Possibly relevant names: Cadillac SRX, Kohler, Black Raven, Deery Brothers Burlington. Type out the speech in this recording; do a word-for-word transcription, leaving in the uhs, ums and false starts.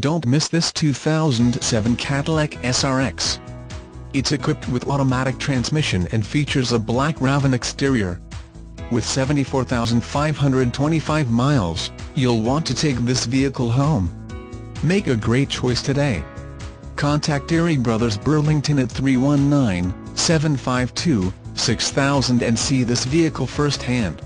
Don't miss this two thousand seven Cadillac S R X. It's equipped with automatic transmission and features a black Raven exterior. With seventy-four thousand five hundred twenty-five miles, you'll want to take this vehicle home. Make a great choice today. Contact Deery Brothers Burlington at three one nine, seven five two, six thousand and see this vehicle firsthand.